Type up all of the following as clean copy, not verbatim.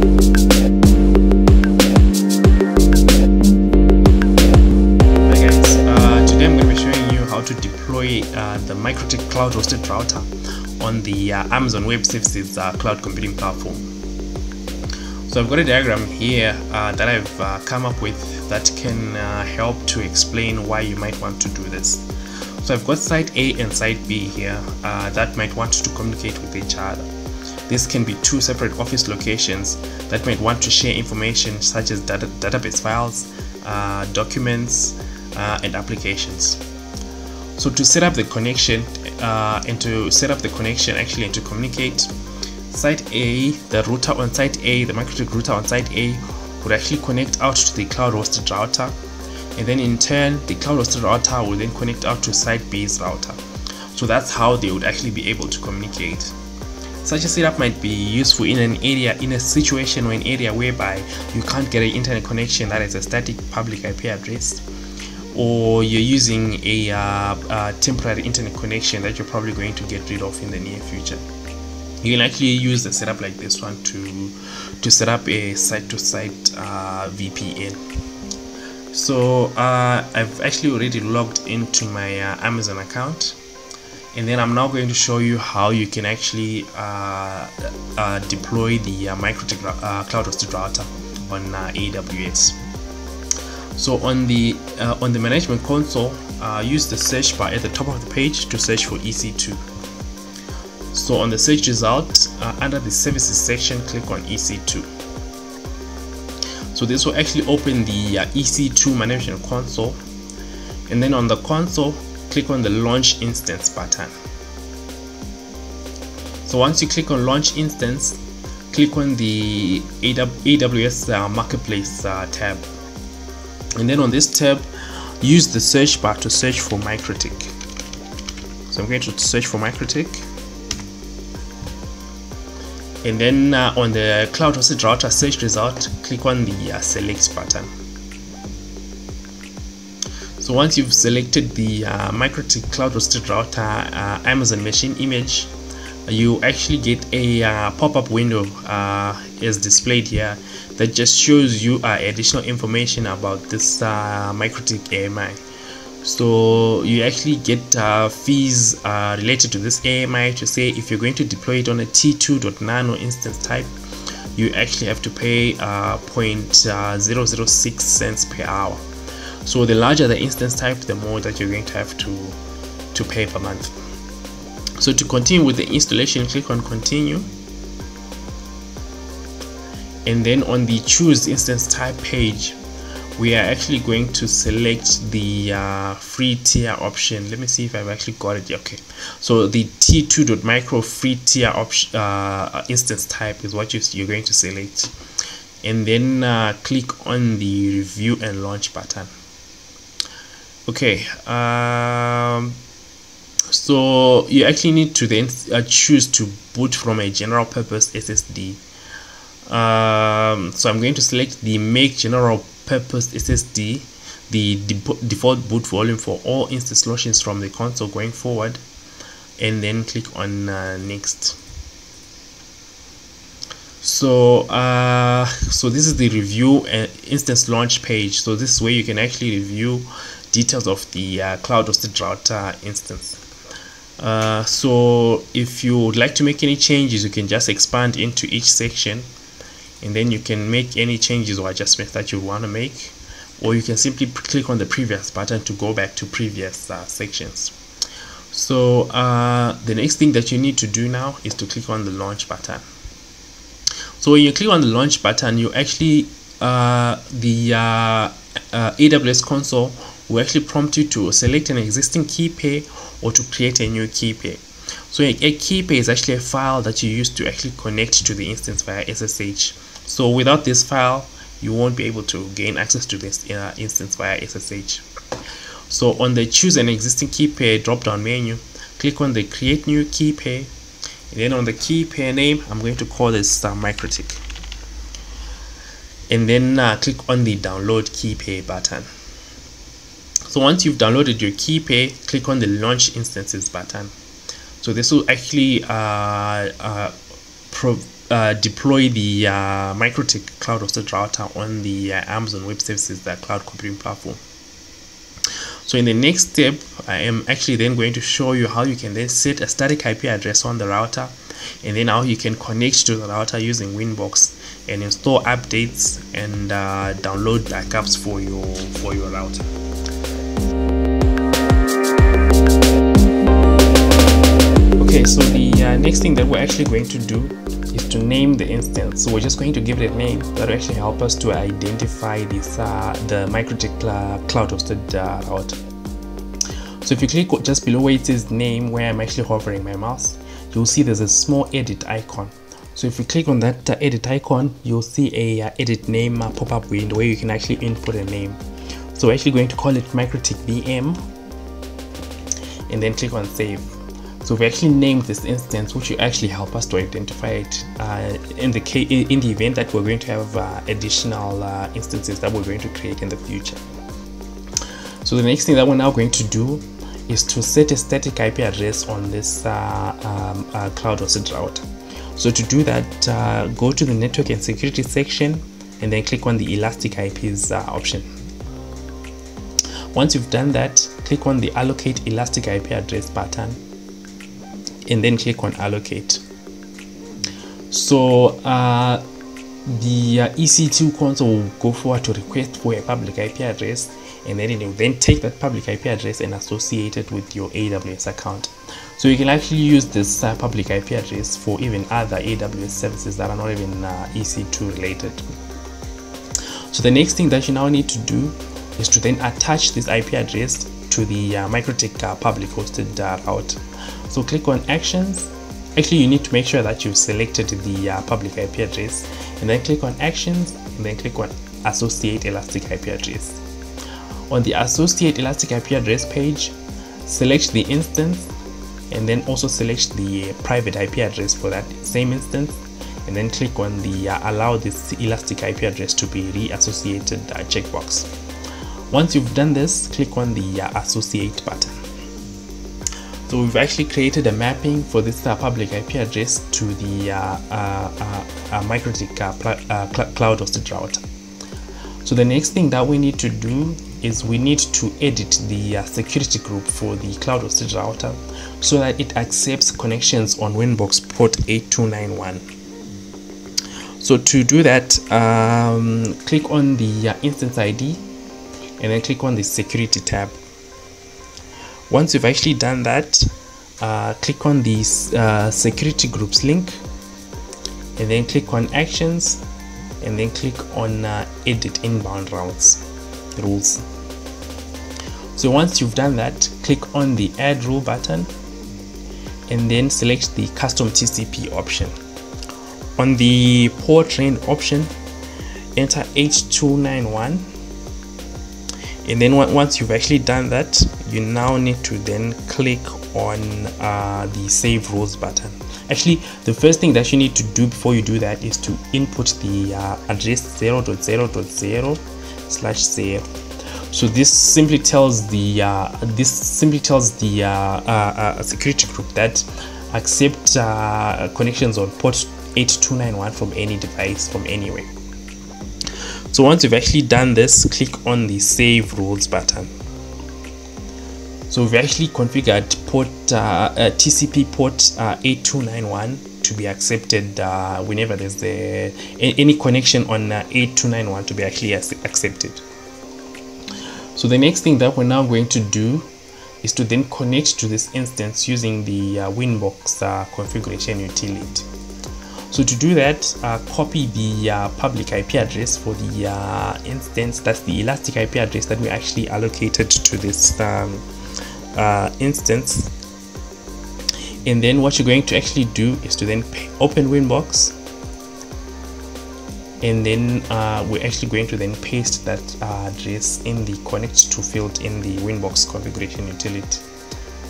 Hi guys, today I'm going to be showing you how to deploy the Mikrotik cloud hosted router on the Amazon Web Services cloud computing platform. So I've got a diagram here that I've come up with that can help to explain why you might want to do this. So I've got site A and site B here that might want to communicate with each other. This can be two separate office locations that might want to share information such as database files, documents, and applications. So to set up the connection and to communicate, site A, the router on site A, the Mikrotik router on site A would actually connect out to the cloud hosted router, and then in turn the cloud hosted router will then connect out to site B's router. So that's how they would actually be able to communicate. Such a setup might be useful in an area, in a situation or an area whereby you can't get an internet connection that is a static public IP address, or you're using a temporary internet connection that you're probably going to get rid of in the near future. You can actually use a setup like this one to set up a site-to-site VPN. So I've actually already logged into my Amazon account, and then I'm now going to show you how you can actually deploy the Mikrotik cloud hosted router on AWS. So on the management console, use the search bar at the top of the page to search for EC2. So on the search result, under the services section, click on EC2. So this will actually open the EC2 management console, and then on the console, click on the launch instance button. So once you click on launch instance, click on the AWS marketplace tab, and then on this tab use the search bar to search for Mikrotik. So I'm going to search for Mikrotik, and then on the cloud hosted router search result, click on the select button. So once you've selected the Mikrotik cloud hosted router Amazon machine image, you actually get a pop-up window as displayed here that just shows you additional information about this Mikrotik AMI. So you actually get fees related to this AMI, to say if you're going to deploy it on a T2.nano instance type, you actually have to pay 0.006 cents per hour. So the larger the instance type, the more that you're going to have to pay per month. So to continue with the installation, click on continue, and then on the choose instance type page, we are actually going to select the free tier option. Let me see if I've actually got it. Okay, so the T2.micro free tier option instance type is what you're going to select, and then click on the review and launch button. Okay, so you actually need to then choose to boot from a general purpose SSD. So I'm going to select the make general purpose SSD, the default boot volume for all instance launches from the console going forward, and then click on next. So this is the review and instance launch page. So this is where you can actually review details of the cloud hosted router instance. So if you would like to make any changes, you can just expand into each section, and then you can make any changes or adjustments that you want to make, or you can simply click on the previous button to go back to previous sections. So the next thing that you need to do now is to click on the launch button. So when you click on the launch button, you actually the AWS console will actually prompt you to select an existing key pair or to create a new key pair. So a key pair is actually a file that you use to actually connect to the instance via SSH. So without this file, you won't be able to gain access to this instance via SSH. So on the choose an existing key pair drop-down menu, click on the create new key pair. And then on the key pair name, I'm going to call this Mikrotik, and then click on the download key pair button. So once you've downloaded your key pair, click on the launch instances button. So this will actually deploy the Mikrotik cloud hosted router on the Amazon Web Services, the cloud computing platform. So in the next step, I am actually then going to show you how you can then set a static IP address on the router, and then how you can connect to the router using Winbox and install updates and download backups for your router. Okay, so the next thing that we're actually going to do is to name the instance. So we're just going to give it a name that will actually help us to identify this the Mikrotik cloud hosted router. So if you click just below where it says name, where I'm actually hovering my mouse, you'll see there's a small edit icon. So if you click on that edit icon, you'll see a edit name pop-up window where you can actually input a name. So we're actually going to call it Mikrotik VM, and then click on save. So we actually named this instance, which will actually help us to identify it in the event that we're going to have additional instances that we're going to create in the future. So the next thing that we're now going to do is to set a static IP address on this cloud hosted router. So to do that, go to the network and security section and then click on the elastic IPs option. Once you've done that, click on the allocate elastic IP address button and then click on allocate. So the EC2 console will go forward to request for a public IP address, and then it will then take that public IP address and associate it with your AWS account. So you can actually use this public IP address for even other AWS services that are not even EC2 related. So the next thing that you now need to do is to then attach this IP address to the Mikrotik public hosted route. So click on actions. Actually, you need to make sure that you've selected the public IP address, and then click on actions, and then click on associate elastic IP address. On the associate elastic IP address page, select the instance, and then also select the private IP address for that same instance, and then click on the allow this elastic IP address to be reassociated checkbox. Once you've done this, click on the associate button. So we've actually created a mapping for this public IP address to the Mikrotik cloud hosted router. So the next thing that we need to do is we need to edit the security group for the cloud hosted router so that it accepts connections on Winbox port 8291. So to do that, click on the instance ID and then click on the security tab. Once you've actually done that, click on the security groups link, and then click on actions, and then click on edit inbound rules. So once you've done that, click on the add rule button, and then select the custom TCP option. On the port range option, enter H291, and then once you've actually done that, you now need to then click on the save rules button. Actually, the first thing that you need to do before you do that is to input the address 0.0.0/0. So this simply tells the security group that accept connections on port 8291 from any device from anywhere. So once you've actually done this, click on the save rules button. So we've actually configured port TCP port 8291 to be accepted whenever there's any connection on 8291 to be actually accepted. So the next thing that we're now going to do is to then connect to this instance using the Winbox configuration utility. So to do that, copy the public IP address for the instance. That's the elastic IP address that we actually allocated to this instance, and then what you're going to actually do is to then open Winbox, and then we're actually going to then paste that address in the connect to field in the Winbox configuration utility.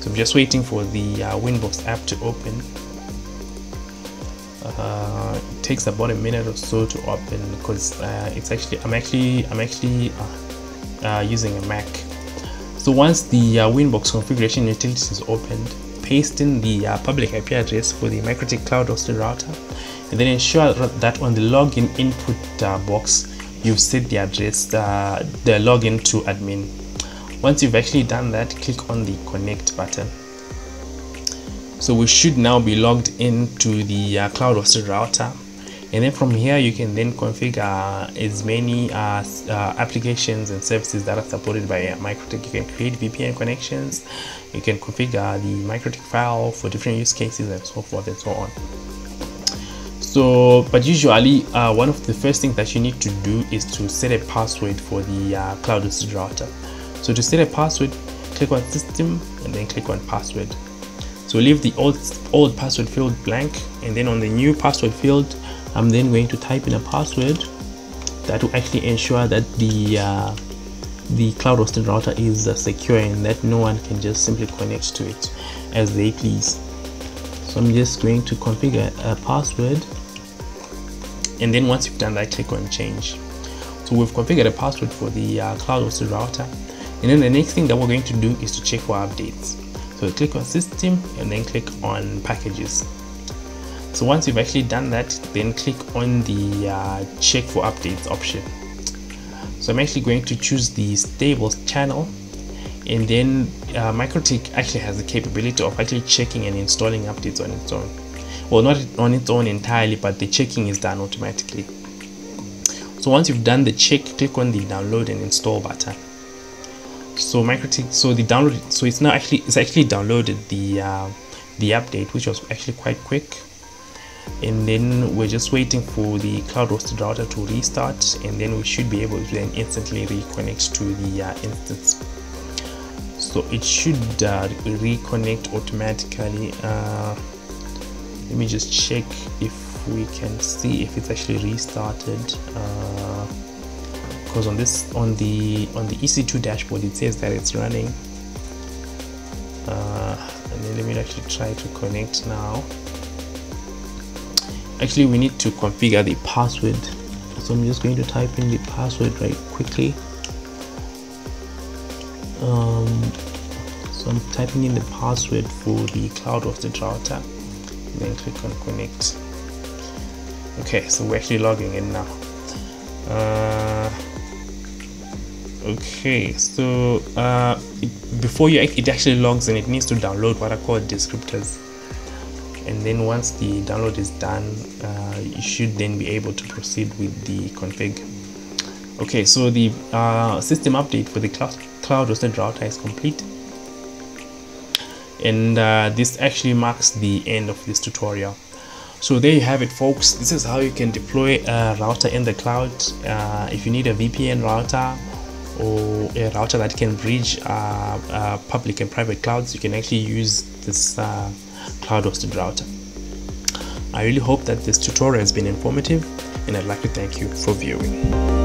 So I'm just waiting for the Winbox app to open. It takes about a minute or so to open because it's actually I'm actually using a Mac. So once the Winbox configuration utility is opened, paste in the public IP address for the Mikrotik cloud-hosted router, and then ensure that on the login input box you've set the address, the login to admin. Once you've actually done that, click on the connect button. So we should now be logged into the cloud-hosted router, and then from here you can then configure as many applications and services that are supported by Mikrotik. You can create VPN connections, you can configure the Mikrotik file for different use cases and so forth and so on. So, but usually one of the first things that you need to do is to set a password for the cloud-hosted router. So to set a password, click on system and then click on password. So leave the old password field blank, and then on the new password field I'm then going to type in a password that will actually ensure that the cloud hosted router is secure and that no one can just simply connect to it as they please. So I'm just going to configure a password, and then once you've done that, click on change. So we've configured a password for the cloud hosted router, and then the next thing that we're going to do is to check for updates. So click on system and then click on packages. So once you've actually done that, then click on the check for updates option. So I'm actually going to choose the stable channel, and then Mikrotik actually has the capability of actually checking and installing updates on its own. Well, not on its own entirely, but the checking is done automatically. So once you've done the check, click on the download and install button. So Mikrotik, it's actually downloaded the update, which was actually quite quick, and then we're just waiting for the cloud hosted router to restart, and then we should be able to then instantly reconnect to the instance. So it should reconnect automatically. Let me just check if we can see if it's actually restarted. Because on the EC2 dashboard it says that it's running, and then let me actually try to connect now. Actually, we need to configure the password, so I'm just going to type in the password right quickly. So I'm typing in the password for the cloud hosted router, and then click on connect. Okay, so we're actually logging in now. Okay, so before it actually logs in, it needs to download what are called descriptors, and then once the download is done, you should then be able to proceed with the config. Okay, so the system update for the cloud hosted router is complete, and this actually marks the end of this tutorial. So there you have it, folks. This is how you can deploy a router in the cloud. If you need a VPN router or a router that can bridge public and private clouds, you can actually use this cloud hosted router. I really hope that this tutorial has been informative, and I'd like to thank you for viewing.